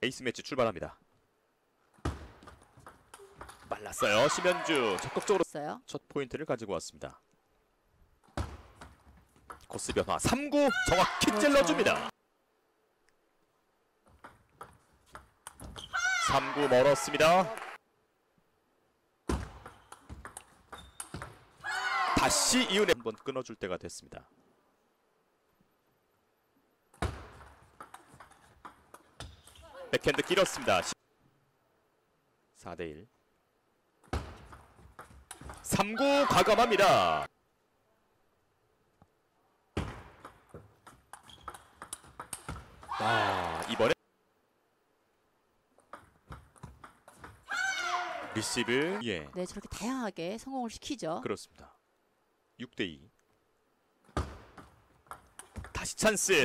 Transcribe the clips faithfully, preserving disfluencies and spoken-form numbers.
에이스 매치 출발합니다. 말랐어요. 심현주 적극적으로 있어요? 첫 포인트를 가지고 왔습니다. 코스 변화 삼 구 정확히 그렇죠. 찔러줍니다. 삼 구 멀었습니다. 다시 이은혜 한번 끊어줄 때가 됐습니다. 백핸드 길었습니다. 사 대 일. 삼 구 과감합니다. 아, 이번에 리시브. 예. 네, 저렇게 다양하게 성공을 시키죠. 그렇습니다. 육 대 이. 다시 찬스.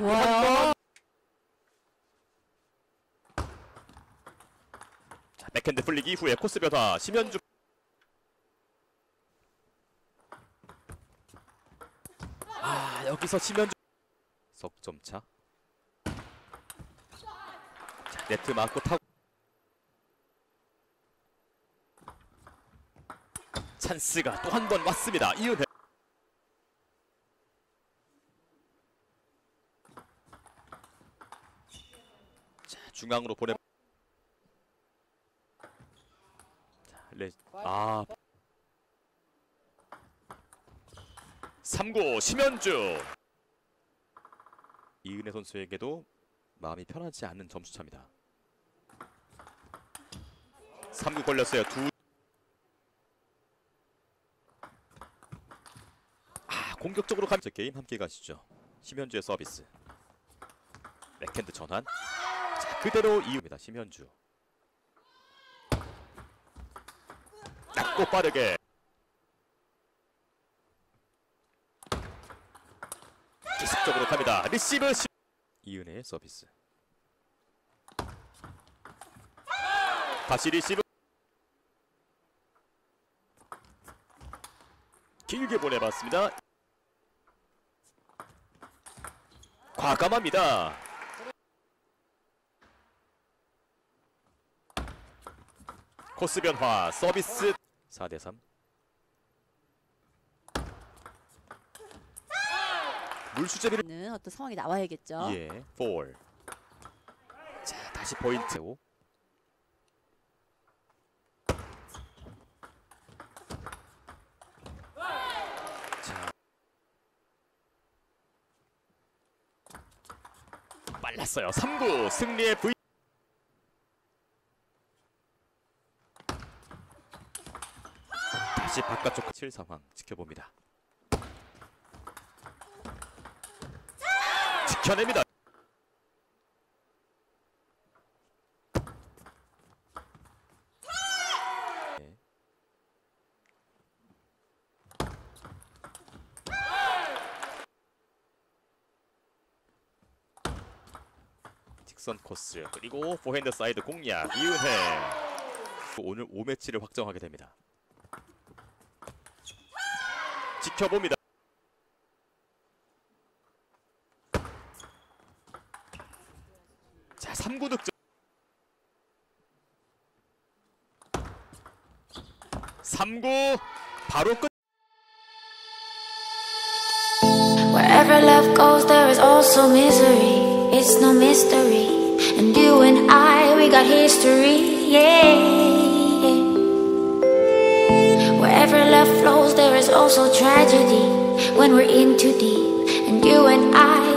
자, 백핸드 풀리기 이후에 코스 변화. 심현주. 아, 여기서 심현주. 석점차. 네트 맞고 타고 찬스가 또 한 번 왔습니다. 이은혜 자, 중앙으로 보내. 자, 레... 아 삼 구 심현주 이은혜 선수에게도 마음이 편하지 않은 점수차입니다. 삼 구 걸렸어요. 두... 아, 공격적으로 가면 게임 함께 가시죠. 심현주의 서비스. 백핸드 전환. 자, 그대로 이유입니다. 심현주. 낮고 빠르게. 기습적으로 갑니다. 리시브 시... 이은혜의 서비스. 다시 리시브. 길게 보내봤습니다. 과감합니다. 코스 변화 서비스. 사 대 삼. 물수제비는 어떤 상황이 나와야겠죠. 예, 볼. 자, 다시 포인트. 빨랐어요. 삼 구 승리의 V. 다시 바깥쪽 칠 상황 지켜봅니다. 지켜냅니다. 네. 직선 코스 그리고 포핸드 사이드 공략. 이은혜 오늘 오 매치를 확정하게 됩니다. 지켜봅니다. 자, 삼 구 득점. 삼 구 바로 끝. Wherever love goes there is also misery. It's no mystery. And you and I, we got history. Yeah. Wherever love flows there is also tragedy when we're in too deep. And you and I